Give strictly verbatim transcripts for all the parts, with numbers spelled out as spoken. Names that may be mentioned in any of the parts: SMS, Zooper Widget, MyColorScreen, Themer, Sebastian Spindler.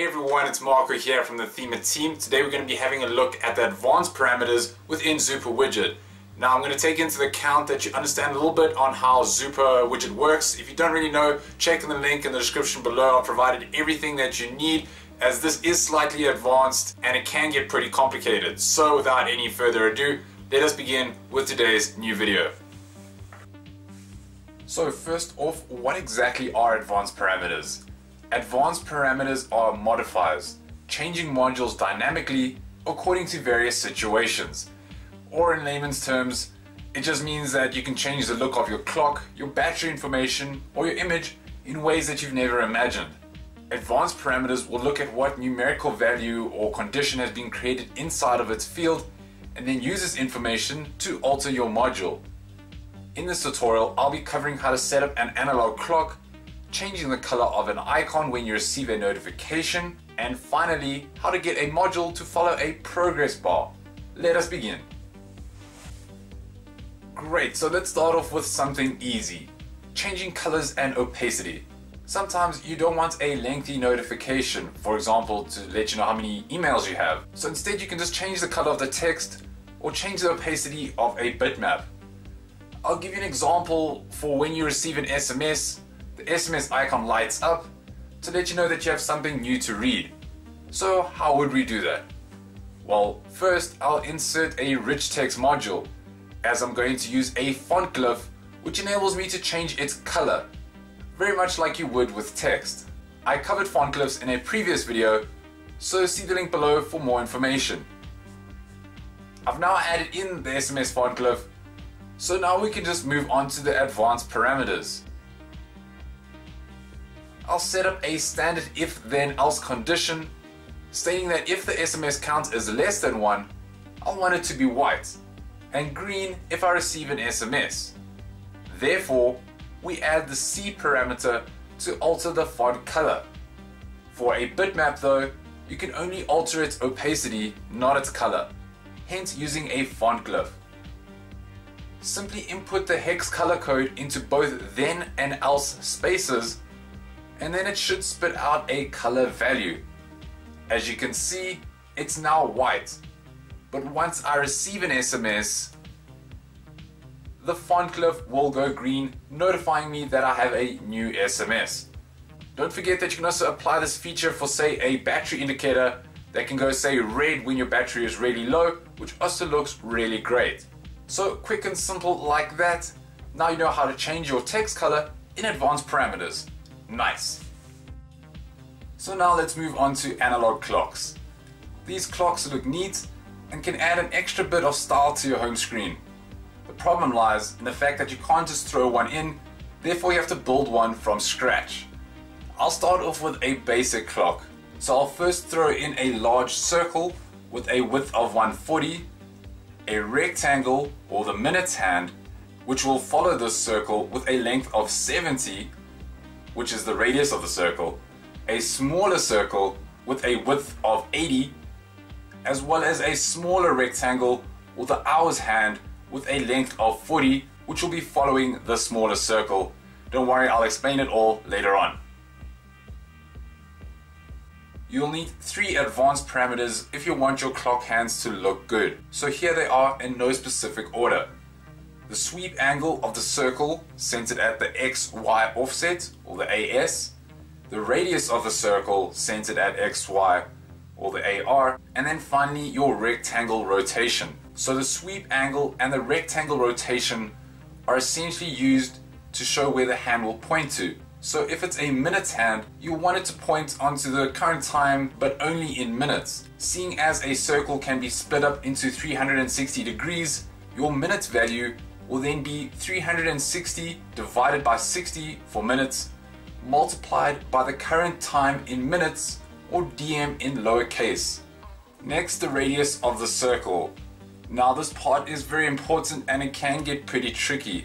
Hey everyone, it's Marco here from the Themer team. Today we're going to be having a look at the advanced parameters within Zooper Widget. Now I'm going to take into account that you understand a little bit on how Zooper Widget works. If you don't really know, check in the link in the description below. I've provided everything that you need, as this is slightly advanced and it can get pretty complicated. So without any further ado, let us begin with today's new video. So first off, what exactly are advanced parameters? Advanced parameters are modifiers, changing modules dynamically according to various situations. Or in layman's terms, it just means that you can change the look of your clock, your battery information, or your image in ways that you've never imagined. Advanced parameters will look at what numerical value or condition has been created inside of its field and then use this information to alter your module. In this tutorial, I'll be covering how to set up an analog clock, changing the color of an icon when you receive a notification, and finally, how to get a module to follow a progress bar. Let us begin. Great, so let's start off with something easy. Changing colors and opacity. Sometimes you don't want a lengthy notification, for example, to let you know how many emails you have. So instead you can just change the color of the text or change the opacity of a bitmap. I'll give you an example for when you receive an S M S. The S M S icon lights up to let you know that you have something new to read. So how would we do that? Well, first I'll insert a rich text module, as I'm going to use a font glyph which enables me to change its color, very much like you would with text. I covered font glyphs in a previous video, so see the link below for more information. I've now added in the S M S font glyph, so now we can just move on to the advanced parameters. I'll set up a standard if then else condition, stating that if the S M S count is less than one, I'll want it to be white, and green if I receive an S M S. Therefore, we add the C parameter to alter the font color. For a bitmap though, you can only alter its opacity, not its color, hence using a font glyph. Simply input the hex color code into both then and else spaces, and then it should spit out a color value. As you can see, it's now white, but once I receive an S M S, the font glyph will go green, notifying me that I have a new S M S. Don't forget that you can also apply this feature for, say, a battery indicator that can go, say, red when your battery is really low, which also looks really great. So quick and simple like that. Now you know how to change your text color in advanced parameters. Nice. So now let's move on to analog clocks. These clocks look neat and can add an extra bit of style to your home screen. The problem lies in the fact that you can't just throw one in, therefore you have to build one from scratch. I'll start off with a basic clock. So I'll first throw in a large circle with a width of one forty, a rectangle or the minutes hand, which will follow this circle with a length of seventy, which is the radius of the circle, a smaller circle with a width of eighty, as well as a smaller rectangle with the hours hand with a length of forty, which will be following the smaller circle. Don't worry, I'll explain it all later on. You'll need three advanced parameters if you want your clock hands to look good. So here they are in no specific order. The sweep angle of the circle, centered at the X Y offset, or the A S, the radius of the circle, centered at X Y, or the A R, and then finally your rectangle rotation. So the sweep angle and the rectangle rotation are essentially used to show where the hand will point to. So if it's a minutes hand, you want it to point onto the current time, but only in minutes. Seeing as a circle can be split up into three hundred sixty degrees, your minutes value will then be three hundred sixty divided by sixty for minutes, multiplied by the current time in minutes, or D M in lowercase. Next, the radius of the circle. Now this part is very important and it can get pretty tricky.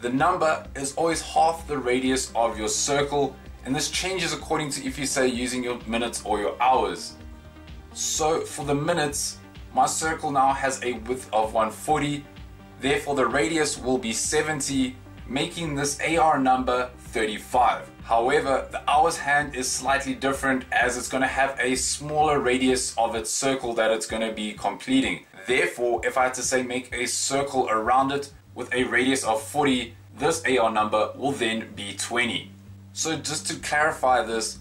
The number is always half the radius of your circle, and this changes according to if you say using your minutes or your hours. So for the minutes, my circle now has a width of one forty, therefore the radius will be seventy, making this A R number thirty-five. However, the hour's hand is slightly different as it's going to have a smaller radius of its circle that it's going to be completing. Therefore, if I had to say make a circle around it with a radius of forty, this A R number will then be twenty. So just to clarify this,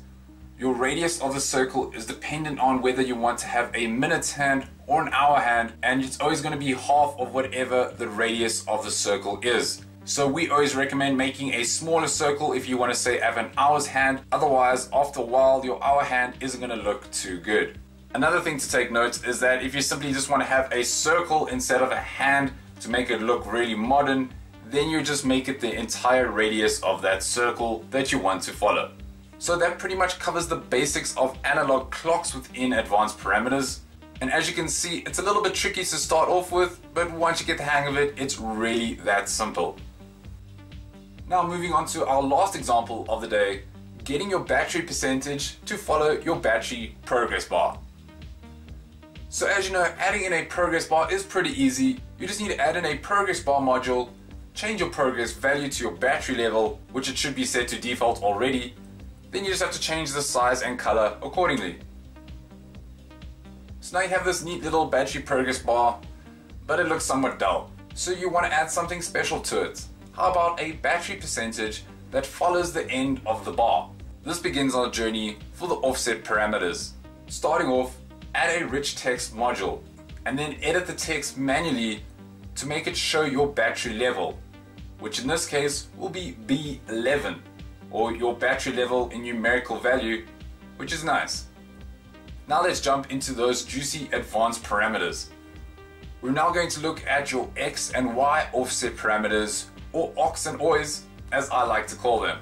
your radius of a circle is dependent on whether you want to have a minute's hand or an hour hand, and it's always going to be half of whatever the radius of the circle is. So we always recommend making a smaller circle if you want to say have an hour's hand, otherwise after a while your hour hand isn't going to look too good. Another thing to take note is that if you simply just want to have a circle instead of a hand to make it look really modern, then you just make it the entire radius of that circle that you want to follow. So that pretty much covers the basics of analog clocks within advanced parameters. And as you can see, it's a little bit tricky to start off with, but once you get the hang of it, it's really that simple. Now moving on to our last example of the day, getting your battery percentage to follow your battery progress bar. So as you know, adding in a progress bar is pretty easy. You just need to add in a progress bar module, change your progress value to your battery level, which it should be set to default already. Then you just have to change the size and color accordingly. So now you have this neat little battery progress bar, but it looks somewhat dull. So you want to add something special to it. How about a battery percentage that follows the end of the bar? This begins our journey for the offset parameters. Starting off, add a rich text module and then edit the text manually to make it show your battery level, which in this case will be B eleven, or your battery level in numerical value, which is nice. Now let's jump into those juicy advanced parameters. We're now going to look at your X and Y offset parameters, or O X and O Is as I like to call them.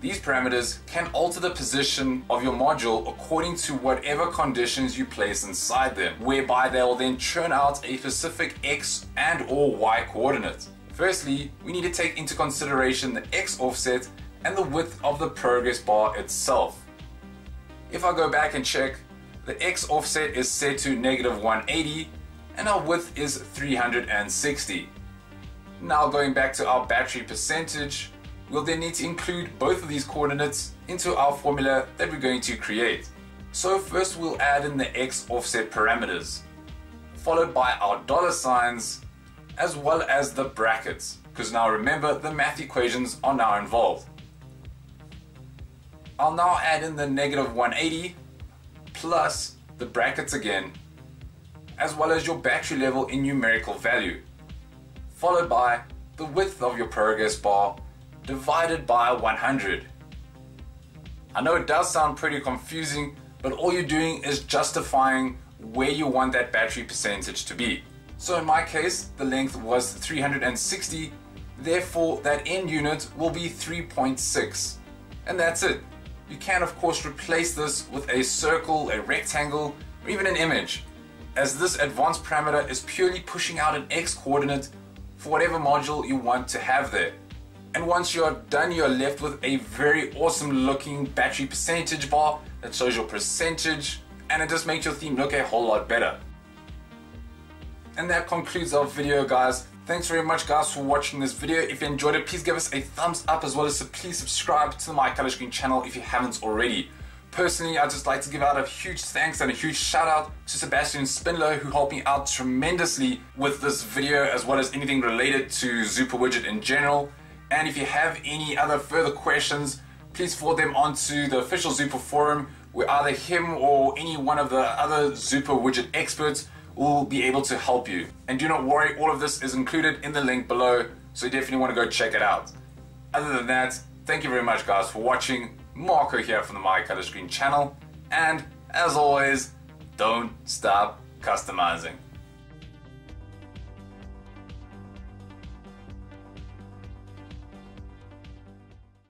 These parameters can alter the position of your module according to whatever conditions you place inside them, whereby they will then churn out a specific X and or Y coordinate. Firstly, we need to take into consideration the X offset and the width of the progress bar itself. If I go back and check, the X offset is set to negative one hundred eighty and our width is three hundred sixty. Now going back to our battery percentage, we'll then need to include both of these coordinates into our formula that we're going to create. So first we'll add in the X offset parameters, followed by our dollar signs, as well as the brackets, because now remember the math equations are now involved. I'll now add in the negative one hundred eighty plus the brackets again, as well as your battery level in numerical value, followed by the width of your progress bar divided by one hundred. I know it does sound pretty confusing, but all you're doing is justifying where you want that battery percentage to be. So in my case, the length was three hundred sixty, therefore that end unit will be three point six. And that's it. You can of course replace this with a circle, a rectangle, or even an image, as this advanced parameter is purely pushing out an X coordinate for whatever module you want to have there. And once you're done, you're left with a very awesome looking battery percentage bar that shows your percentage, and it just makes your theme look a whole lot better. And that concludes our video, guys. Thanks very much, guys, for watching this video. If you enjoyed it, please give us a thumbs up, as well as please subscribe to the MyColorScreen channel if you haven't already. Personally, I'd just like to give out a huge thanks and a huge shout out to Sebastian Spindler, who helped me out tremendously with this video, as well as anything related to Zooper Widget in general. And if you have any other further questions, please forward them onto the official Zooper forum, where either him or any one of the other Zooper Widget experts will be able to help you. And do not worry, all of this is included in the link below, so you definitely want to go check it out. Other than that, thank you very much, guys, for watching. Marco here from the MyColorScreen channel, and as always, don't stop customizing.